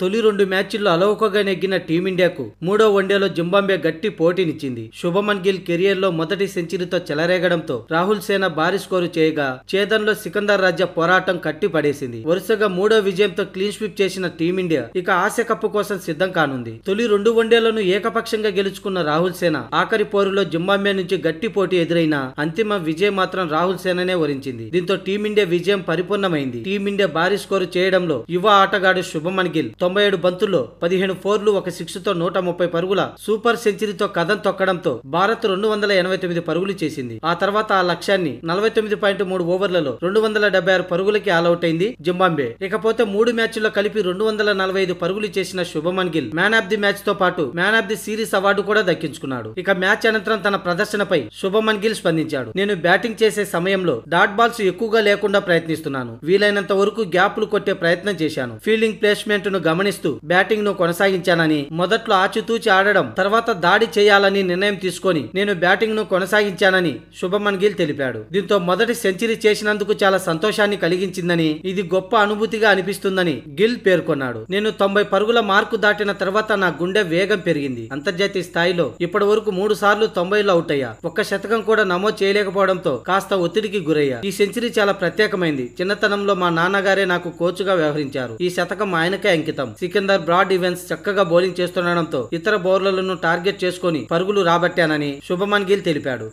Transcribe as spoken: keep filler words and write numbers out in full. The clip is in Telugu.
తొలి రెండు మ్యాచ్ల్లో అలవోకగా నెగ్గిన టీమిండియాకు మూడో వన్డేలో జింబాబ్వే గట్టి పోటీనిచ్చింది. శుభమన్ గిల్ కెరియర్లో మొదటి సెంచరీతో చెలరేగడంతో రాహుల్ సేన భారీ స్కోరు చేయగా ఛేదంలో సికందర్ రాజా పోరాటం కట్టిపడేసింది. వరుసగా మూడో విజయంతో క్లీన్ స్వీప్ చేసిన టీమిండియా ఇక ఆసియా కప్ కోసం సిద్ధం కానుంది. తొలి రెండు వన్డేలను ఏకపక్షంగా గెలుచుకున్న రాహుల్ సేన ఆఖరి పోరులో జింబాబ్వే నుంచి గట్టి పోటీ ఎదురైన అంతిమ విజయం మాత్రం రాహుల్ సేననే వరించింది. దీంతో టీమిండియా విజయం పరిపూర్ణమైంది. టీమిండియా భారీ స్కోరు చేయడంలో యువ ఆటగాడు శుభమన్ గిల్ తొంభై ఏడు బంతుల్లో పదిహేను ఫోర్లు ఒక సిక్స్ తో నూట ముప్పై పరుగుల సూపర్ సెంచరీతో కథం తొక్కడంతో భారత్ రెండు వందల ఎనభై తొమ్మిది పరుగులు చేసింది. ఆ తర్వాత ఆ లక్ష్యాన్ని నలభై తొమ్మిది పాయింట్ మూడు ఓవర్లలో రెండు వందల డెబ్బై ఆరు పరుగులకి ఆల్అౌట్ అయింది జింబాబ్వే. ఇకపోతే మూడు మ్యాచ్ల్లో కలిపి రెండు వందల నలభై ఐదు పరుగులు చేసిన Shubman Gill man of the match తో పాటు man of the series award కూడా దక్కించుకున్నాడు. ఇక మ్యాచ్ అనంతరం తన ప్రదర్శనపై శుభమన్ గిల్ స్పందించాడు. నేను బ్యాటింగ్ చేసే సమయంలో డాట్ బాల్స్ ఎక్కువగా లేకుండా ప్రయత్నిస్తున్నాను. వీలైనంత వరకు గ్యాప్లు కొట్టే ప్రయత్నం చేశాను. ఫీల్డింగ్ ప్లేస్మెంట్ ను గమనిస్తూ బ్యాటింగ్ ను కొనసాగించానని, మొదట్లో ఆచితూచి ఆడడం తర్వాత దాడి చేయాలని నిర్ణయం తీసుకొని నేను బ్యాటింగ్ ను కొనసాగించానని శుభమన్ గిల్ తెలిపాడు. దీంతో మొదటి సెంచరీ చేసినందుకు చాలా సంతోషాన్ని కలిగించిందని, ఇది గొప్ప అనుభూతిగా అనిపిస్తుందని గిల్ పేర్కొన్నాడు. నేను తొంభై పరుగుల మార్కు దాటిన తర్వాత నా గుండె వేగం పెరిగింది. అంతర్జాతీయ స్థాయిలో ఇప్పటి వరకు మూడు సార్లు తొంభైలో అవుట్ అయ్యా. ఒక్క శతకం కూడా నమోదు చేయలేకపోవడంతో కాస్త ఒత్తిడికి గురయ్యా. ఈ సెంచరీ చాలా ప్రత్యేకమైంది. చిన్నతనంలో మా నాన్నగారే నాకు కోచ్గా వ్యవహరించారు. ఈ శతకం ఆయనకే అంకితం. సికందర్ బ్రాడ్ ఈవెన్స్ చక్కగా బౌలింగ్ చేస్తుండడంతో ఇతర బౌలర్లను టార్గెట్ చేసుకుని పరుగులు రాబట్టానని శుభమన్ గిల్ తెలిపాడు.